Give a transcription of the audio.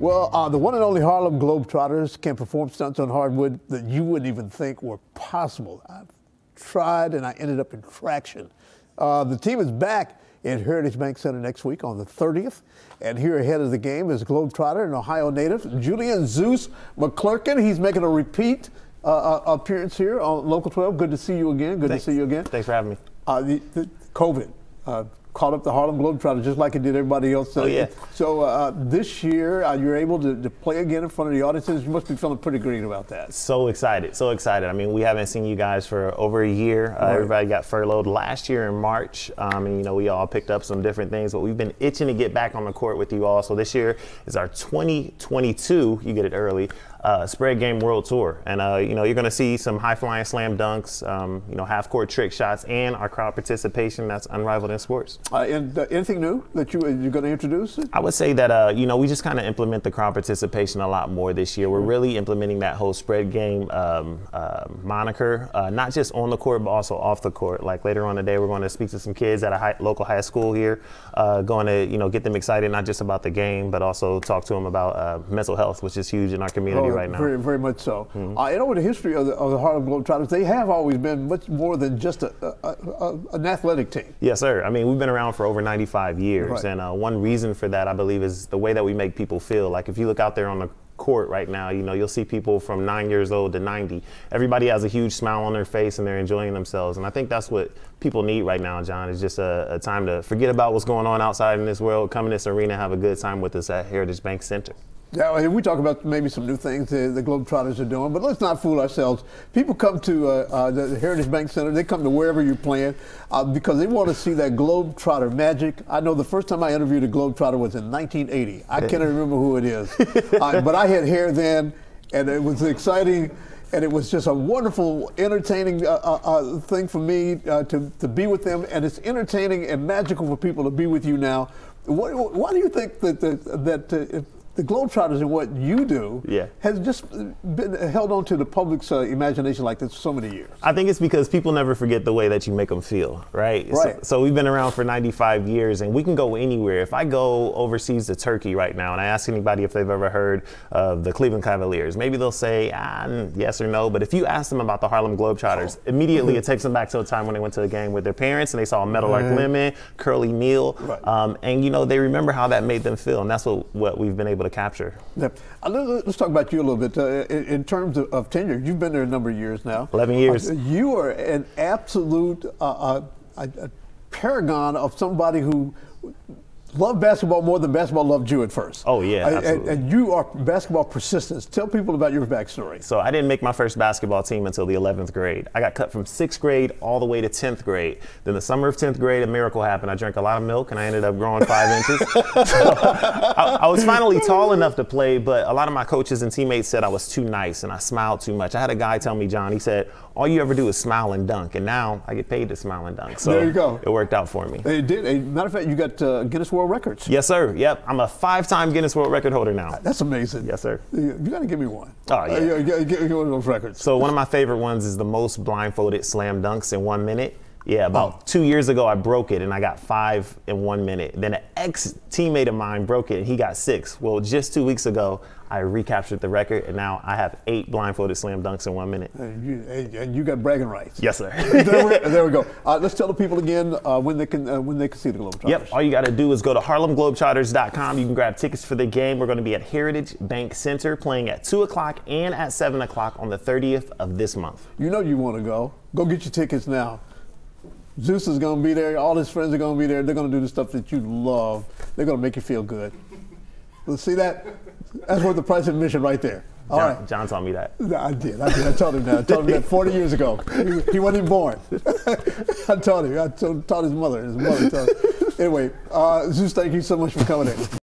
Well, the one and only Harlem Globetrotters can perform stunts on hardwood that you wouldn't even think were possible. I've tried and I ended up in traction. The team is back at Heritage Bank Center next week on the 30th. And here ahead of the game is Globetrotter and Ohio native Julian Zeus McClurkin. He's making a repeat appearance here on Local 12. Good to see you again. Good to see you again. Thanks for having me. The COVID caught up the Harlem Globetrotters just like it did everybody else. Oh, yeah. So this year, you're able to play again in front of the audiences. You must be feeling pretty green about that. So excited, so excited. I mean, we haven't seen you guys for over a year. Right. Everybody got furloughed last year in March, and you know, we all picked up some different things, but we've been itching to get back on the court with you all. So this year is our 2022, you get it early, Spread Game World Tour. And you know, you're gonna see some high-flying slam dunks, you know, half-court trick shots, and our crowd participation that's unrivaled in sports. And anything new that you're going to introduce? I would say that, you know, we just kind of implement the crowd participation a lot more this year. We're really implementing that whole spread game moniker, not just on the court, but also off the court. Like later on today, we're going to speak to some kids at a local high school here, going to, you know, get them excited, not just about the game, but also talk to them about mental health, which is huge in our community right now. Very, very much so. Mm-hmm. And over the history of the Harlem Globetrotters, they have always been much more than just an athletic team. Yes, sir. I mean, we've been around for over 95 years, right. And one reason for that, I believe, is the way that we make people feel. Like if you look out there on the court right now, you know, you'll see people from 9 years old to 90. Everybody has a huge smile on their face and they're enjoying themselves, and I think that's what people need right now, John. It's just a time to forget about what's going on outside in this world, come in this arena, have a good time with us at Heritage Bank Center. Yeah, we talk about maybe some new things the Globetrotters are doing, but let's not fool ourselves. People come to the Heritage Bank Center, they come to wherever you're playing because they want to see that Globetrotter magic. I know the first time I interviewed a Globetrotter was in 1980. I can't remember who it is, but I had hair then, and it was exciting. And it was just a wonderful, entertaining thing for me to be with them. And it's entertaining and magical for people to be with you now. Why do you think that the Globetrotters and what you do has just been held on to the public's imagination like this for so many years? I think it's because people never forget the way that you make them feel, right? Right. So we've been around for 95 years, and we can go anywhere. If I go overseas to Turkey right now and I ask anybody if they've ever heard of the Cleveland Cavaliers, maybe they'll say yes or no. But if you ask them about the Harlem Globetrotters, immediately it takes them back to a time when they went to a game with their parents and they saw Meadowlark Lemon, Curly Neal, and you know, they remember how that made them feel, and that's what we've been able to capture. Yeah. Let's talk about you a little bit. In terms of tenure, you've been there a number of years now. 11 years. You are an absolute a paragon of somebody who loved basketball more than basketball loved you at first. Oh, yeah, absolutely. And you are basketball persistence. Tell people about your backstory. So I didn't make my first basketball team until the 11th grade. I got cut from 6th grade all the way to 10th grade. Then the summer of 10th grade, a miracle happened. I drank a lot of milk, and I ended up growing 5 inches. So I was finally tall enough to play, but a lot of my coaches and teammates said I was too nice and I smiled too much. I had a guy tell me, John, he said, all you ever do is smile and dunk, and now I get paid to smile and dunk. So there you go. It worked out for me. It did. As a matter of fact, you got Guinness World Records. Yes, sir. Yep. I'm a 5-time Guinness World Record holder now. That's amazing. Yes, sir. You got to give me one. Oh, yeah. Give me one of those records. So one of my favorite ones is the most blindfolded slam dunks in 1 minute. Yeah, about 2 years ago, I broke it, and I got 5 in 1 minute. Then an ex-teammate of mine broke it, and he got 6. Well, just 2 weeks ago, I recaptured the record, and now I have 8 blindfolded slam dunks in 1 minute. And you got bragging rights. Yes, sir. There we go. Let's tell the people again when they can see the Globetrotters. Yep, all you got to do is go to harlemglobetrotters.com. You can grab tickets for the game. We're going to be at Heritage Bank Center playing at 2 o'clock and at 7 o'clock on the 30th of this month. You know you want to go. Go get your tickets now. Zeus is going to be there. All his friends are going to be there. They're going to do the stuff that you love. They're going to make you feel good. See that? That's worth the price of admission right there. All right. John told me that. I did. I told him that. I told him that 40 years ago. He wasn't even born. I told him. I told his mother. Anyway, Zeus, thank you so much for coming in.